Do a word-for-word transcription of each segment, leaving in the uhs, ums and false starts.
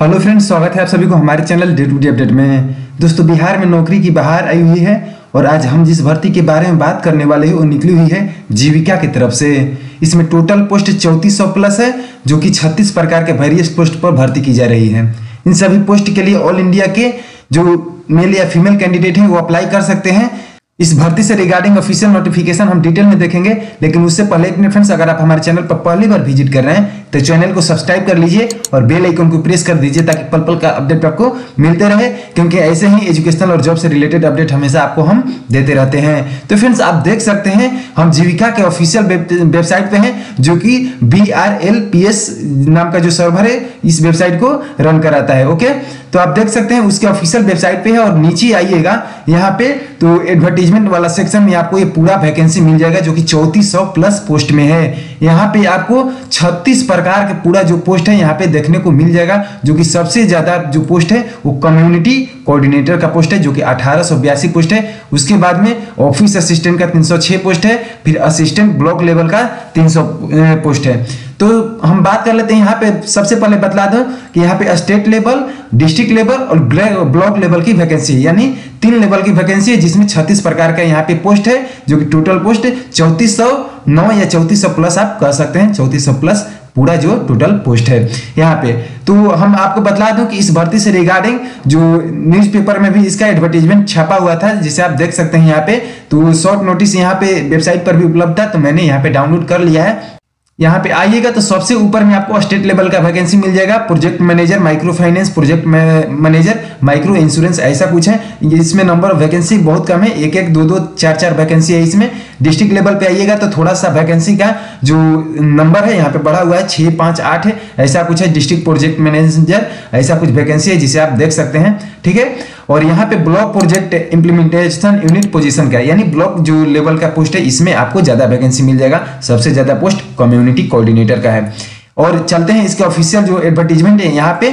Hello friends, स्वागत है आप सभी को हमारे channel day to day update में। दोस्तों, बिहार में नौकरी की बहार आई हुई है और आज हम जिस भर्ती के बारे में बात करने वाले हैं वो निकली हुई है जीविका की तरफ से। इसमें टोटल पोस्ट चौंतीस सौ प्लस है, जो कि छत्तीस प्रकार के वेरियस पोस्ट पर भर्ती की जा रही है। इन सभी पोस्ट के लिए ऑल इंडिया के जो मेल या फीमेल कैंडिडेट हैं वो अप्लाई कर सकते हैं। इस भर्ती से रिगार्डिंग ऑफिशियल नोटिफिकेशन हम डिटेल में देखेंगे, लेकिन उससे पहले एक मिनट फ्रेंड्स, अगर आप हमारे चैनल पर पहली बार विजिट कर रहे हैं तो चैनल को सब्सक्राइब कर लीजिए और बेल आइकन को प्रेस कर दीजिए ताकि पल पल का अपडेट आपको मिलते रहे, क्योंकि ऐसे ही एजुकेशनल और जॉब से रिलेटेड अपडेट हमेशा आपको हम देते रहते हैं। तो फ्रेंड्स, आप देख सकते हैं हम जीविका के ऑफिशियल वेबसाइट पे हैं, जो कि B R L P S नाम का जो सर्वर है इस वेबसाइट को रन कराता है। ओके, तो आप देख सकते हैं उसके ऑफिशियल वेबसाइट पे है और नीचे आइएगा यहाँ पे तो एडवर्टीजमेंट वाला सेक्शन में आपको ये पूरा वैकेंसी मिल जाएगा, जो कि चौंतीस सौ प्लस पोस्ट में है। यहाँ पे आपको छत्तीस प्रकार के पूरा जो पोस्ट है यहाँ पे देखने को मिल जाएगा, जो कि सबसे ज्यादा जो पोस्ट है वो कम्युनिटी कोऑर्डिनेटर का पोस्ट है, जो कि अठारह सौ बयासी पोस्ट है। उसके बाद में ऑफिस असिस्टेंट का तीन सौ छह पोस्ट है, फिर असिस्टेंट ब्लॉक लेवल का तीन सौ पोस्ट है। तो हम बात कर लेते हैं यहाँ पे। सबसे पहले बतला दूं कि यहाँ पे स्टेट लेवल, डिस्ट्रिक्ट लेवल और ब्लॉक लेवल की वैकेंसी, यानी तीन लेवल की वैकेंसी है, जिसमें छत्तीस प्रकार का यहाँ पे पोस्ट है, जो कि टोटल पोस्ट चौंतीस सौ नौ या चौंतीस सौ प्लस आप कह सकते हैं। चौंतीस सौ प्लस पूरा जो टोटल पोस्ट है यहाँ पे। तो हम आपको बतला दूं कि इस भर्ती से रिगार्डिंग जो न्यूज़पेपर में भी इसका एडवर्टीजमेंट छपा हुआ था, जिसे आप देख सकते हैं यहाँ पे। तो शॉर्ट नोटिस यहाँ पे वेबसाइट पर भी उपलब्ध था, तो मैंने यहाँ पे डाउनलोड कर लिया है। यहाँ पे आइएगा तो सबसे ऊपर में आपको स्टेट लेवल का वैकेंसी मिल जाएगा, project manager, micro finance project manager, micro insurance, ऐसा कुछ है। इसमें नंबर ऑफ वैकेंसी बहुत कम है, एक एक दो दो चार चार वैकेंसी है इसमें। डिस्ट्रिक्ट लेवल पे आइएगा तो थोड़ा सा वैकेंसी का जो नंबर है यहाँ पे बढ़ा हुआ है, छः पाँच आठ है ऐसा कुछ है। डिस्ट्रिक्ट प्रोजेक्ट मैनेजर ऐसा कुछ वैकेंसी है, जिसे आप देख सकते हैं, ठीक है। और यहाँ पे block project implementation unit position का, यानी ब्लॉक जो लेवल का पोस्ट है, इसमें आपको ज्यादा वैकेंसी मिल जाएगा। सबसे ज्यादा पोस्ट कम्युनिटी कोऑर्डिनेटर का है। और चलते हैं इसके ऑफिशियल जो एडवर्टीजमेंट है, यहाँ पे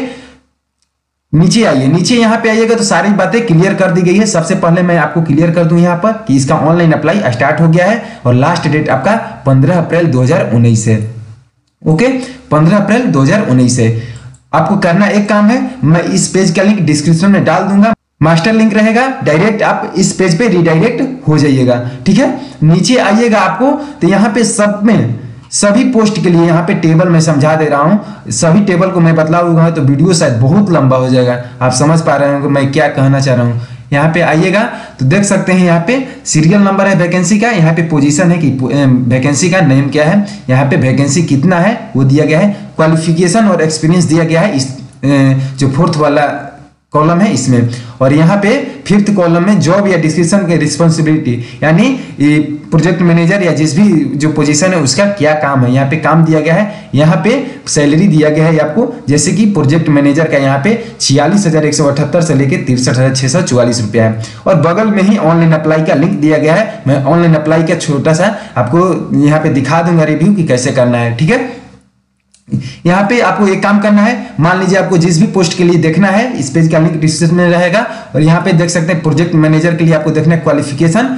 नीचे आइए। नीचे यहाँ पे आइएगा तो सारी बातें क्लियर कर दी गई है। सबसे पहले मैं आपको क्लियर कर दूं यहाँ पर कि इसका ऑनलाइन अप्लाई स्टार्ट हो गया है और लास्ट डेट आपका पंद्रह अप्रैल दो हजार उन्नीस है। ओके, पंद्रह अप्रैल दो हजार उन्नीस है। आपको करना एक काम है, मैं इस पेज का लिंक डिस्क्रिप्शन में डाल दूंगा, मास्टर लिंक रहेगा, डायरेक्ट आप इस पेज पे रिडायरेक्ट हो जाइएगा, ठीक है। नीचे आइएगा आपको तो यहाँ पे सब में सभी पोस्ट के लिए यहाँ पे टेबल में समझा दे रहा हूँ। सभी टेबल को मैं बतलाऊंगा तो वीडियो शायद बहुत लंबा हो जाएगा, आप समझ पा रहे हो मैं क्या कहना चाह रहा हूँ। यहाँ पे आइएगा तो देख सकते हैं यहाँ पे सीरियल नंबर है वैकेंसी का, यहाँ पे पोजीशन है कि वैकेंसी का नेम क्या है, यहाँ पे वैकेंसी कितना है वो दिया गया है, क्वालिफिकेशन और एक्सपीरियंस दिया गया है इस जो फोर्थ वाला कॉलम है इसमें। और यहाँ पे फिफ्थ कॉलम में जॉब या डिस्क्रिप्शन की रिस्पॉन्सिबिलिटी, यानी प्रोजेक्ट मैनेजर या जिस भी जो पोजीशन है उसका क्या काम है, यहाँ पे काम दिया गया है। यहाँ पे सैलरी दिया गया है आपको, जैसे कि प्रोजेक्ट मैनेजर का यहाँ पे छियालीस हजार एक सौ अठहत्तर से लेकर तिरसठ हजार छह सौ चौवालीस रुपया है। और बगल में ही ऑनलाइन अप्लाई का लिंक दिया गया है, मैं ऑनलाइन अप्लाई का छोटा सा आपको यहाँ पे दिखा दूंगा रिव्यू कि कैसे करना है, ठीक है। यहाँ पे आपको एक काम करना है, मान लीजिए आपको जिस भी पोस्ट के लिए देखना है, इस पेज का लिंक डिस्क्रिप्शन में रहेगा। और यहाँ पे देख सकते हैं प्रोजेक्ट मैनेजर के लिए आपको देखना है क्वालिफिकेशन,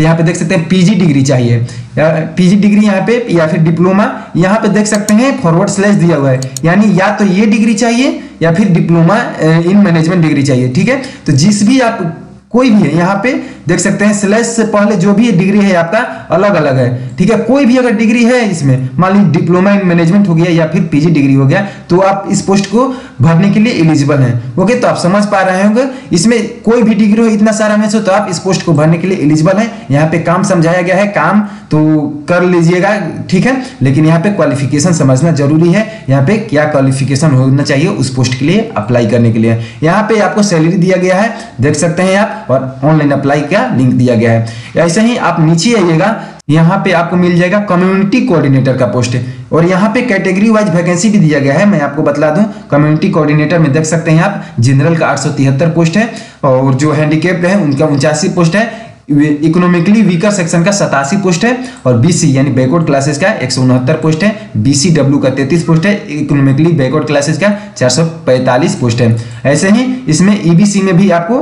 यहाँ पे देख सकते हैं पीजी डिग्री चाहिए, पीजी डिग्री यहाँ पे या फिर डिप्लोमा, यहाँ पे देख सकते हैं फॉरवर्ड स्लैश दिया हुआ है, यानी या तो ये डिग्री चाहिए या फिर डिप्लोमा इन मैनेजमेंट डिग्री चाहिए, ठीक है। तो जिस भी आप कोई भी है यहाँ पे देख सकते हैं स्लैश से पहले जो भी डिग्री है आपका अलग अलग है, ठीक है। कोई भी अगर डिग्री है इसमें, मान लीजिए डिप्लोमा इन मैनेजमेंट हो गया या फिर पीजी डिग्री हो गया, तो आप इस पोस्ट को भरने के लिए एलिजिबल हैं। ओके, तो आप समझ पा रहे होंगे, इसमें कोई भी डिग्री हो इतना सारा में से, तो आप इस पोस्ट को भरने के लिए एलिजिबल है। यहाँ पे काम समझाया गया है, काम तो कर लीजिएगा, ठीक है, लेकिन यहाँ पे क्वालिफिकेशन समझना जरूरी है, यहाँ पे क्या क्वालिफिकेशन होना चाहिए उस पोस्ट के लिए अप्लाई करने के लिए। यहाँ पे आपको सैलरी दिया गया है, देख सकते हैं आप, और ऑनलाइन अप्लाई का लिंक दिया गया है। ऐसे ही आप नीचे आइएगा, यहाँ पे आपको मिल जाएगा कम्युनिटी कोऑर्डिनेटर का पोस्ट है। और यहाँ पे कैटेगरी वाइज वैकेंसी भी दिया गया है, मैं आपको बतला दूं। कम्युनिटी कोऑर्डिनेटर में देख सकते हैं आप जनरल का आठ सौ तिहत्तर पोस्ट है और जो हैंडीकेप्ड है उनका उनचासी पोस्ट है, इकोनॉमिकली वीकर सेक्शन का सतासी पोस्ट है और बीसी यानी बैकवर्ड क्लासेस का एक सौ उनहत्तर पोस्ट है, बीसीडब्ल्यू का तैंतीस पोस्ट है, इकोनॉमिकली बैकवर्ड क्लासेस का चार सौ पैंतालीस पोस्ट है। ऐसे ही इसमें ईबीसी में भी आपको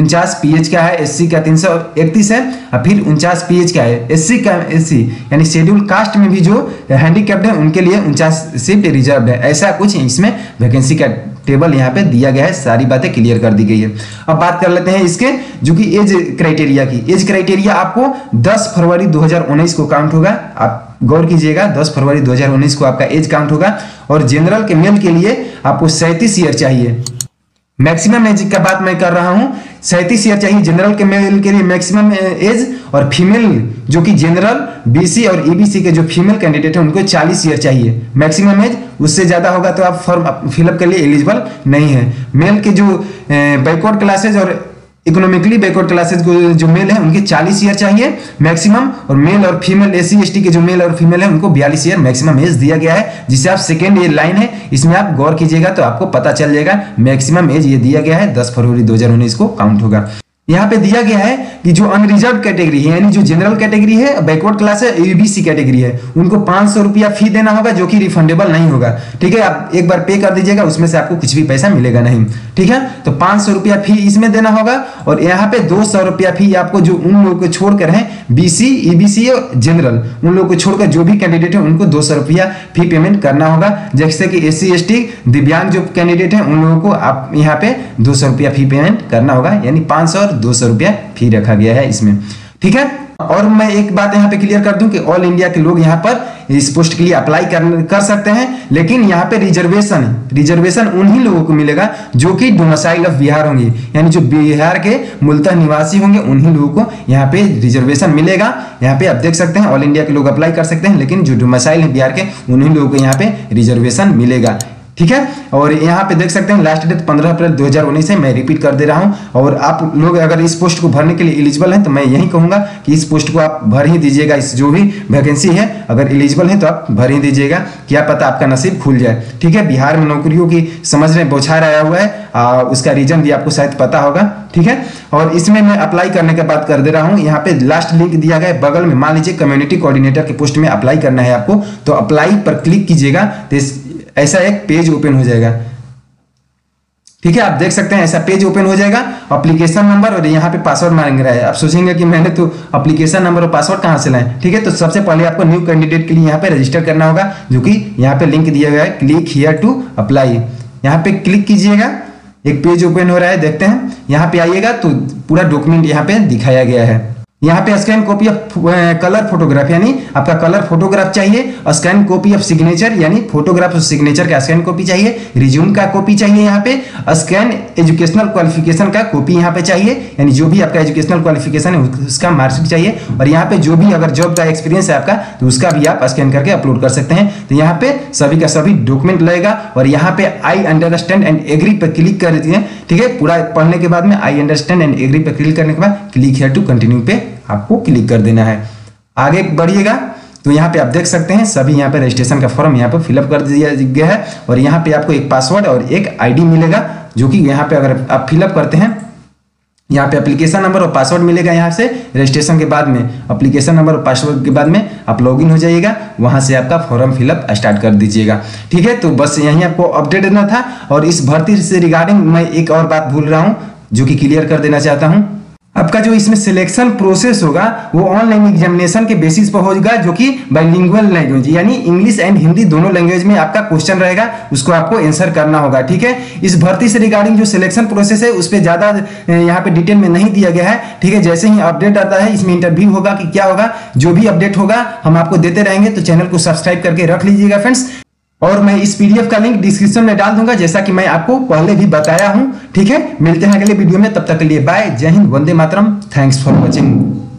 उनचास पीएच का है, एससी का तीन सौ इकतीस है और फिर उनचास पीएच का है एससी का, एससी यानी शेड्यूल कास्ट में भी जो हैंडीकैप्ड है उनके लिए उनचास सीट रिजर्व है, ऐसा कुछ इसमें वैकेंसी का टेबल यहाँ पे दिया गया है, सारी बातें क्लियर कर दी गई है। अब बात कर लेते हैं इसके जो कि एज क्राइटेरिया की। एज क्राइटेरिया आपको दस फरवरी दो हज़ार उन्नीस को काउंट होगा, आप गौर कीजिएगा दस फरवरी दो हज़ार उन्नीस को आपका एज काउंट होगा। और जनरल के मेल के लिए आपको सैंतीस ईयर चाहिए, मैक्सिमम एज का बात मैं कर रहा हूं, सैंतीस ईयर चाहिए जनरल के मेल के लिए मैक्सिमम एज। और फीमेल जो कि जनरल बीसी और ईबीसी के जो फीमेल कैंडिडेट है उनको चालीस ईयर चाहिए मैक्सिमम एज, उससे ज्यादा होगा तो आप फॉर्म फिलअप के लिए एलिजिबल नहीं है। मेल के जो बैकवर्ड क्लासेज और इकोनॉमिकली बैकवर्ड क्लासेज जो मेल है उनके चालीस ईयर चाहिए मैक्सिमम, और मेल और फीमेल एससी एसटी के जो मेल और फीमेल है उनको बयालीस ईयर मैक्सिमम एज दिया गया है, जिसे आप सेकेंड ये लाइन है इसमें आप गौर कीजिएगा तो आपको पता चल जाएगा मैक्सिमम एज ये दिया गया है दस फरवरी दो हज़ार उन्नीस को काउंट होगा। यहाँ पे दिया गया है कि जो अनरिजर्व कैटेगरी है यानी जो जनरल कैटेगरी है, बैकवर्ड क्लास है, ईबीसी कैटेगरी है, उनको पांच सौ रुपया फी देना होगा जो कि रिफंडेबल नहीं होगा। ठीक है, आप एक बार पे कर दीजिएगा, उसमें से आपको कुछ भी पैसा मिलेगा नहीं। ठीक है, तो पांच सौ रुपया फी इसमें देना होगा। और यहाँ पे दो सौ रुपया फी आपको जो उन लोगों को छोड़कर है बीसी ईबीसी और जनरल, उन लोगों को छोड़कर जो भी कैंडिडेट है उनको दो सौ रुपया फी पेमेंट करना होगा। जैसे कि एससी एसटी दिव्यांग जो कैंडिडेट है उन लोगों को आप यहाँ पे दो सौ रुपया फी पेमेंट करना होगा, यानी पांच सौ दो सौ रुपया फी रखा गया है इसमें। ठीक है, और मैं एक बात यहाँ पे क्लियर कर दूं कि ऑल इंडिया के लोग यहाँ पर इस पोस्ट के लिए अप्लाई कर, कर सकते हैं, लेकिन यहाँ पे रिजर्वेशन रिजर्वेशन उन्हीं लोगों को मिलेगा जो कि डोमिसाइल ऑफ बिहार होंगे, यानी जो बिहार के मूलतः निवासी होंगे उन्हीं लोगों को यहाँ पे रिजर्वेशन मिलेगा। यहाँ पे आप देख सकते हैं ऑल इंडिया के लोग अप्लाई कर सकते हैं, लेकिन जो डोमिसाइल है बिहार के उन्हीं लोगों को यहाँ पे रिजर्वेशन मिलेगा। ठीक है, और यहाँ पे देख सकते हैं लास्ट डेट पंद्रह अप्रैल दो हज़ार उन्नीस है, मैं रिपीट कर दे रहा हूँ। और आप लोग अगर इस पोस्ट को भरने के लिए एलिजिबल हैं तो मैं यही कहूँगा कि इस पोस्ट को आप भर ही दीजिएगा। इस जो भी वैकेंसी है अगर एलिजिबल है तो आप भर ही दीजिएगा, क्या पता आपका नसीब खुल जाए। ठीक है, बिहार में नौकरियों की समझ में बौछार आया हुआ है, आ, उसका रीजन भी आपको शायद पता होगा। ठीक है, और इसमें मैं अप्लाई करने की बात कर दे रहा हूँ, यहाँ पे लास्ट लिंक दिया गया है बगल में। मान लीजिए कम्युनिटी कोऑर्डिनेटर के पोस्ट में अप्लाई करना है आपको, तो अप्लाई पर क्लिक कीजिएगा, ऐसा एक पेज ओपन हो जाएगा। ठीक है, आप देख सकते हैं ऐसा पेज ओपन हो जाएगा, एप्लीकेशन नंबर और यहाँ पे पासवर्ड मांग रहा है। आप सोचेंगे कि मैंने तो एप्लीकेशन नंबर और पासवर्ड कहाँ से लाए। ठीक है, तो सबसे पहले आपको न्यू कैंडिडेट के लिए यहाँ पे रजिस्टर करना होगा, जो कि यहाँ पे लिंक दिया गया है क्लिक हियर टू अप्लाई, यहाँ पे क्लिक कीजिएगा, एक पेज ओपन हो रहा है, देखते हैं। यहाँ पे आइएगा तो पूरा डॉक्यूमेंट यहाँ पे दिखाया गया है। यहाँ पे scan copy of colour photograph, यानी आपका कलर फोटोग्राफ चाहिए, स्कैन कॉपी ऑफ सिग्नेचर यानी फोटोग्राफ सिग्नेचर का स्कैन कॉपी चाहिए, रिज्यूम का कॉपी चाहिए, यहाँ पे स्कैन एजुकेशनल क्वालिफिकेशन का कॉपी यहाँ पे चाहिए, यानी जो भी आपका एजुकेशनल क्वालिफिकेशन है उसका मार्कशीट चाहिए। और यहाँ पे जो भी अगर जॉब का एक्सपीरियंस है आपका तो उसका भी आप स्कैन करके अपलोड कर सकते हैं। तो यहाँ पे सभी का सभी डॉक्यूमेंट लगेगा, और यहाँ पे आई अंडरस्टैंड एंड एग्री पर क्लिक कर देती है। ठीक है, पूरा पढ़ने के बाद में आई अंडरस्टैंड एंड एग्री पर क्लिक करने के बाद क्लिक हियर टू कंटिन्यू पे आपको क्लिक कर देना है। आगे बढ़िएगा तो यहाँ पे आप देख सकते हैं सभी यहाँ पे रजिस्ट्रेशन का फॉर्म यहाँ पे फिलअप कर दिया गया है, और यहाँ पे आपको एक पासवर्ड और एक आईडी मिलेगा, जो कि यहाँ पे अगर आप फिलअप करते हैं यहाँ पे एप्लीकेशन नंबर और पासवर्ड मिलेगा। यहाँ से रजिस्ट्रेशन के बाद में एप्लीकेशन नंबर और पासवर्ड के बाद में आप लॉगिन हो जाइएगा, वहाँ से आपका फॉर्म फिलअप स्टार्ट कर दीजिएगा। ठीक है, तो बस यहीं आपको अपडेट देना था, और इस भर्ती से रिगार्डिंग मैं एक और बात भूल रहा हूँ जो कि क्लियर कर देना चाहता हूँ। आपका जो इसमें सिलेक्शन प्रोसेस होगा वो ऑनलाइन एग्जामिनेशन के बेसिस पर होगा, जो कि बाइलिंगुअल लैंग्वेज यानी इंग्लिश एंड हिंदी दोनों लैंग्वेज में आपका क्वेश्चन रहेगा, उसको आपको आंसर करना होगा। ठीक है, इस भर्ती से रिगार्डिंग जो सिलेक्शन प्रोसेस है उस पर ज्यादा यहाँ पे डिटेल में नहीं दिया गया है। ठीक है, जैसे ही अपडेट आता है इसमें इंटरव्यू होगा कि क्या होगा, जो भी अपडेट होगा हम आपको देते रहेंगे, तो चैनल को सब्सक्राइब करके रख लीजिएगा फ्रेंड्स। और मैं इस पीडीएफ का लिंक डिस्क्रिप्शन में डाल दूंगा, जैसा कि मैं आपको पहले भी बताया हूं। ठीक है, मिलते हैं अगले वीडियो में, तब तक के लिए बाय, जय हिंद, वंदे मातरम, थैंक्स फॉर वॉचिंग।